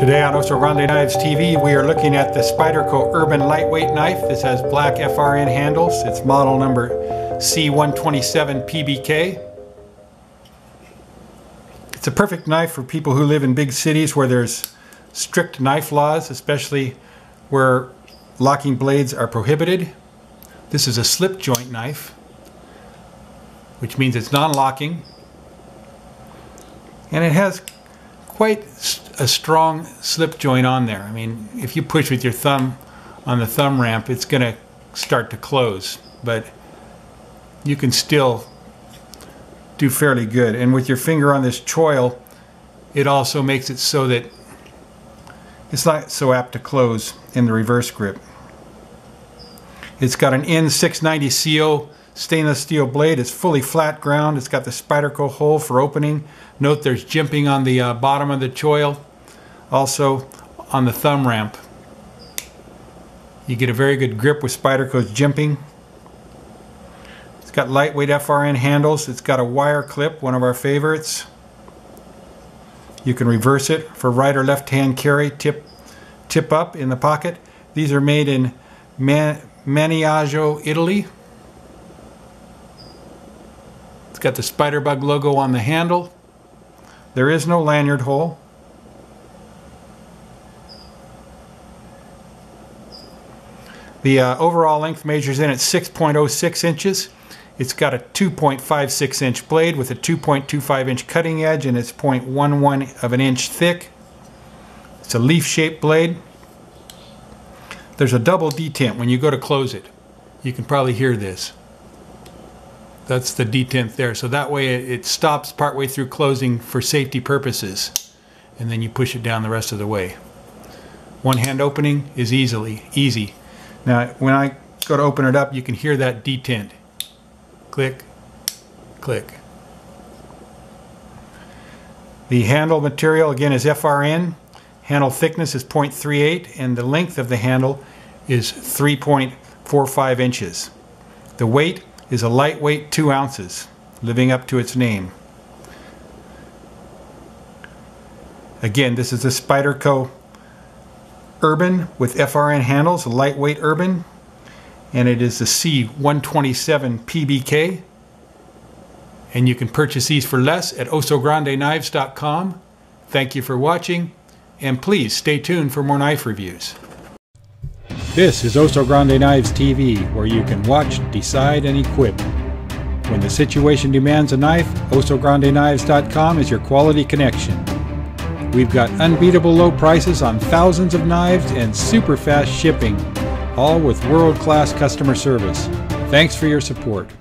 Today on Oso Grande Knives TV, we are looking at the Spyderco Urban Lightweight Knife. This has black FRN handles. It's model number C127PBK. It's a perfect knife for people who live in big cities where there's strict knife laws, especially where locking blades are prohibited. This is a slip joint knife, which means it's non-locking, and it has quite a strong slip joint on there. I mean, if you push with your thumb on the thumb ramp, it's going to start to close, but you can still do fairly good. And with your finger on this choil, it also makes it so that it's not so apt to close in the reverse grip. It's got an N690CO stainless steel blade. It's fully flat ground. It's got the Spyderco hole for opening. Note there's jimping on the bottom of the choil, also on the thumb ramp. You get a very good grip with Spyderco's jimping. It's got lightweight FRN handles. It's got a wire clip, one of our favorites. You can reverse it for right or left hand carry, tip up in the pocket. These are made in Maniago, Italy. It's got the Spiderbug logo on the handle. There is no lanyard hole. The overall length measures in at 6.06 inches. It's got a 2.56 inch blade with a 2.25 inch cutting edge, and it's 0.11 of an inch thick. It's a leaf-shaped blade. There's a double detent when you go to close it. You can probably hear this. That's the detent there. So that way it stops partway through closing for safety purposes, and then you push it down the rest of the way. One hand opening is easy. Now, when I go to open it up, you can hear that detent. Click, click. The handle material, again, is FRN. Handle thickness is 0.38, and the length of the handle is 3.45 inches. The weight is a lightweight 2 ounces, living up to its name. Again, this is the Spyderco Urban with FRN handles, lightweight Urban. And it is the C127PBK, and you can purchase these for less at osograndeknives.com. Thank you for watching, and please stay tuned for more knife reviews. This is Oso Grande Knives TV, where you can watch, decide, and equip. When the situation demands a knife, osograndeknives.com is your quality connection. We've got unbeatable low prices on thousands of knives and super fast shipping, all with world-class customer service. Thanks for your support.